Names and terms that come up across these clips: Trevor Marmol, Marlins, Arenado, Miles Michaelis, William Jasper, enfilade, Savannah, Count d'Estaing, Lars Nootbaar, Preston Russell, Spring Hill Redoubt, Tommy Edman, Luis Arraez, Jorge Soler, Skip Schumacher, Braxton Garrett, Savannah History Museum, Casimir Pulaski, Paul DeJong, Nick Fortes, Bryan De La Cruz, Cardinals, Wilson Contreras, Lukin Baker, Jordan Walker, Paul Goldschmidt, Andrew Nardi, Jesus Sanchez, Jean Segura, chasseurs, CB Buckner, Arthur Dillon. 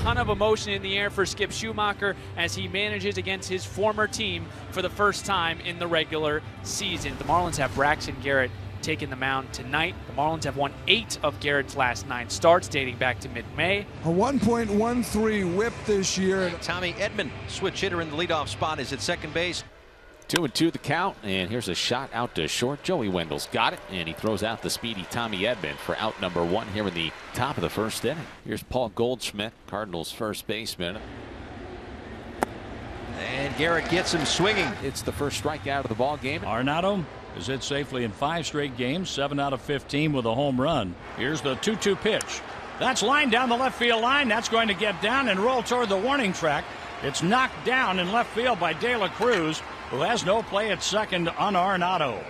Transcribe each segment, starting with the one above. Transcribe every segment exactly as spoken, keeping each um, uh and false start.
ton of emotion in the air for Skip Schumacher as he manages against his former team for the first time in the regular season. The Marlins have Braxton Garrett taking the mound tonight. The Marlins have won eight of Garrett's last nine starts, dating back to mid-May. A one point one three whip this year. Tommy Edman, switch hitter in the leadoff spot, is at second base. Two and two the count, and here's a shot out to short. Joey Wendle's got it, and he throws out the speedy Tommy Edman for out number one here in the top of the first inning. Here's Paul Goldschmidt, Cardinals first baseman. And Garrett gets him swinging. It's the first strikeout of the ball game. Arenado is hit safely in five straight games, seven out of fifteen with a home run. Here's the two two pitch. That's lined down the left field line. That's going to get down and roll toward the warning track. It's knocked down in left field by De La Cruz, who has no play at second on Arenado.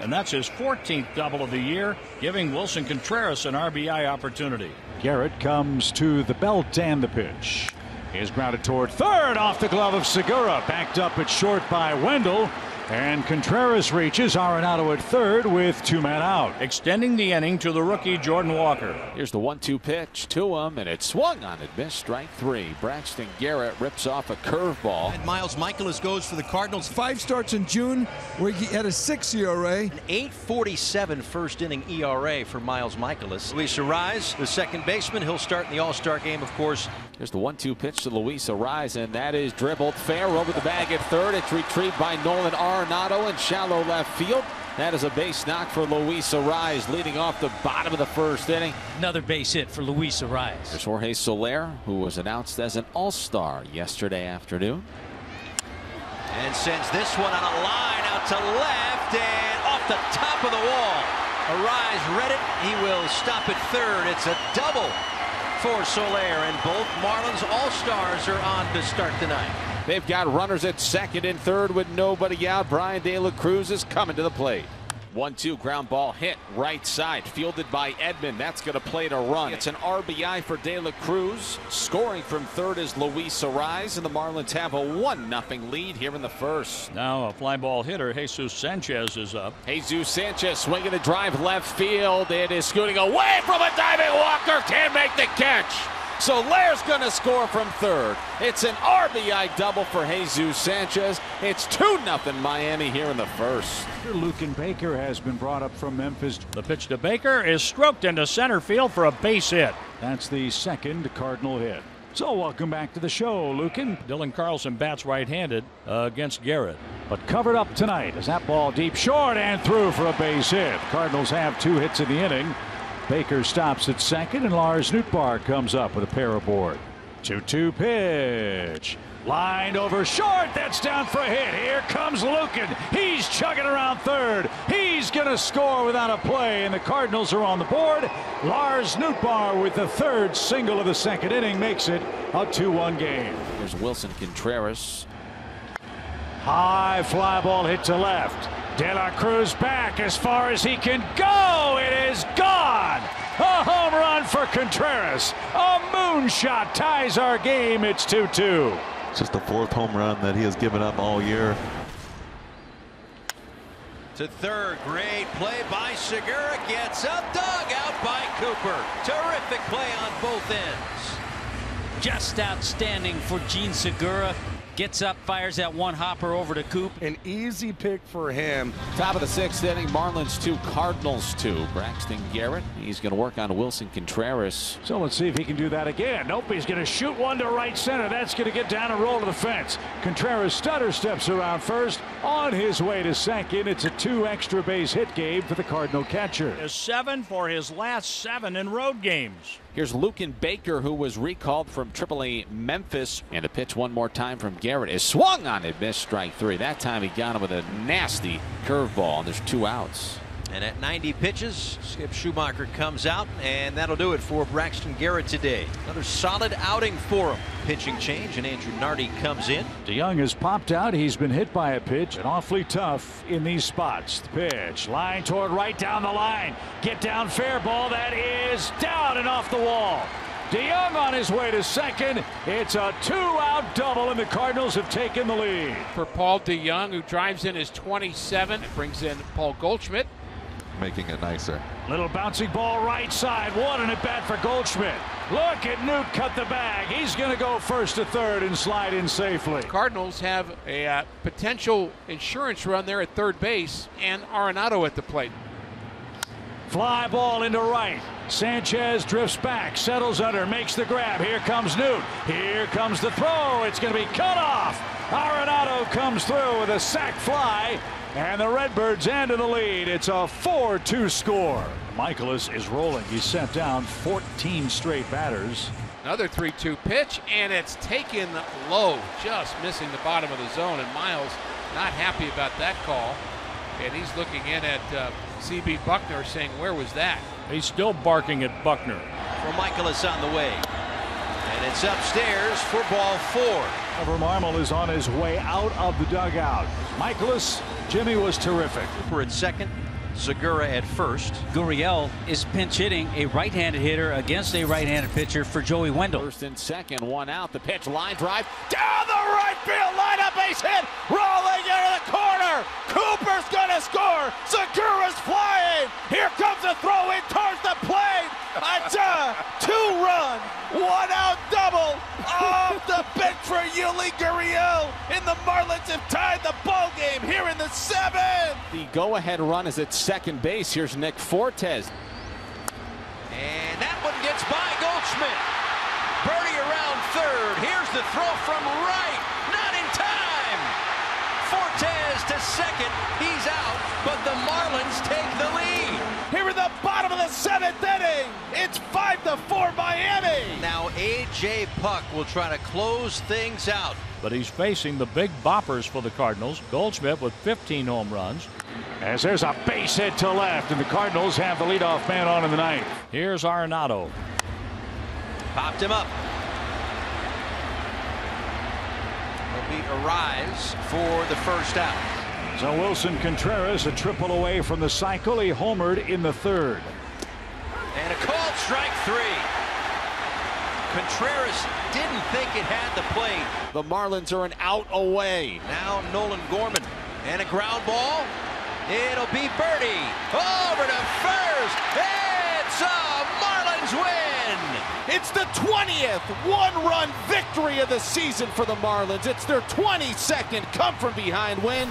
And that's his fourteenth double of the year, giving Wilson Contreras an R B I opportunity. Garrett comes to the belt and the pitch. He is grounded toward third, off the glove of Segura, backed up at short by Wendle. And Contreras reaches Arenado at third with two men out. Extending the inning to the rookie Jordan Walker. Here's the one two pitch to him, and it swung on it. Missed strike three. Braxton Garrett rips off a curveball. And Miles Michaelis goes for the Cardinals. Five starts in June where he had a six E R A. An eight forty-seven first inning E R A for Miles Michaelis. Luis Arraez, the second baseman. He'll start in the All-Star game, of course. Here's the one two pitch to Luis Arraez, and that is dribbled fair over the bag at third. It's retrieved by Nolan Arenado in shallow left field. That is a base knock for Luis Arraez, leading off the bottom of the first inning. Another base hit for Luis Arraez. There's Jorge Soler, who was announced as an All-Star yesterday afternoon. And sends this one on a line out to left and off the top of the wall. Arraez read it. He will stop at third. It's a double for Soler, and both Marlins All-Stars are on to start tonight. They've got runners at second and third with nobody out. Bryan De La Cruz is coming to the plate. one two ground ball hit right side, fielded by Edman. That's going to play to run. It's an R B I for De La Cruz. Scoring from third is Luis Arraez, and the Marlins have a one nothing lead here in the first. Now a fly ball hitter, Jesus Sanchez, is up. Jesus Sanchez swinging the drive left field. It is scooting away from a diving Walker. Can't make the catch. Soler's going to score from third. It's an R B I double for Jesus Sanchez. It's two nothing Miami here in the first. Lukin Baker has been brought up from Memphis. The pitch to Baker is stroked into center field for a base hit. That's the second Cardinal hit. So welcome back to the show, Lukin. Dylan Carlson bats right-handed uh, against Garrett. But covered up tonight as that ball deep short and through for a base hit. Cardinals have two hits in the inning. Baker stops at second, and Lars Nootbaar comes up with a pair aboard. two two pitch. Lined over short. That's down for a hit. Here comes Lukin. He's chugging around third. He's going to score without a play, and the Cardinals are on the board. Lars Nootbaar with the third single of the second inning makes it a two one game. There's Wilson Contreras. High fly ball hit to left. De La Cruz back as far as he can go. It is gone. A home run for Contreras. A moonshot ties our game. It's two two. It's just the fourth home run that he has given up all year. To third, great play by Segura. Gets up, dug out by Cooper. Terrific play on both ends. Just outstanding for Jean Segura. Gets up, fires that one hopper over to Coop. An easy pick for him. Top of the sixth inning, Marlins two, Cardinals two. Braxton Garrett, he's going to work on Wilson Contreras. So let's see if he can do that again. Nope, he's going to shoot one to right center. That's going to get down and roll to the fence. Contreras stutter steps around first. On his way to second, it's a two extra base hit game for the Cardinal catcher. Is seven for his last seven in road games. Here's Lukin Baker, who was recalled from triple A Memphis. And a pitch one more time from Garrett is swung on it. Missed strike three. That time he got him with a nasty curveball. And there's two outs. And at ninety pitches, Skip Schumacher comes out. And that'll do it for Braxton Garrett today. Another solid outing for him. Pitching change, and Andrew Nardi comes in. DeJong has popped out. He's been hit by a pitch. And awfully tough in these spots. The pitch. Line toward right down the line. Get down fair ball. That is down and off the wall. DeJong on his way to second. It's a two-out double, and the Cardinals have taken the lead. For Paul DeJong, who drives in his twenty-seven, brings in Paul Goldschmidt. making it nicer. Little bouncing ball right side. What an at-bat for Goldschmidt. Look at Noot cut the bag. He's going to go first to third and slide in safely. Cardinals have a uh, potential insurance run there at third base, and Arenado at the plate. Fly ball into right. Sanchez drifts back, settles under, makes the grab. Here comes Noot. Here comes the throw. It's going to be cut off. Arenado comes through with a sac fly, and the Redbirds end in the lead. It's a four two score. Michaelis is rolling. He's sent down fourteen straight batters. Another three two pitch, and it's taken low, just missing the bottom of the zone. And Miles not happy about that call. And he's looking in at uh, C B Buckner saying, where was that? He's still barking at Buckner. For Michaelis on the way. And it's upstairs for ball four. Trevor Marmol is on his way out of the dugout. Michaelis, Jimmy was terrific. We're at second. Segura at first. Gurriel is pinch hitting a right-handed hitter against a right-handed pitcher for Joey Wendle. First and second, one out. The pitch, line drive down the right field line, a base hit, rolling into the corner. Cooper's gonna score. Segura's flying. Here comes a throw in towards the plate. It's a two-run, one-out double off the bench for Yuli Gurriel, and the Marlins have tied the ball game here in the seventh. The go-ahead run is at second base. Here's Nick Fortes, and that one gets by Goldschmidt. Birdie around third. Here's the throw from right, not in time. Fortes to second. He's out, but the Marlins take the lead. Here in the bottom of the seventh inning, it's five to four Miami. Now A J Puck will try to close things out, but he's facing the big boppers for the Cardinals. Goldschmidt with fifteen home runs. As there's a base hit to left, and the Cardinals have the leadoff man on in the ninth. Here's Arenado. Popped him up. It'll be Arraez for the first out. So Wilson Contreras a triple away from the cycle. He homered in the third. And a called strike three. Contreras didn't think it had the play. The Marlins are an out away. Now Nolan Gorman. And a ground ball. It'll be birdie. Over to first. It's a Marlins win. It's the twentieth one-run victory of the season for the Marlins. It's their twenty-second come-from-behind win.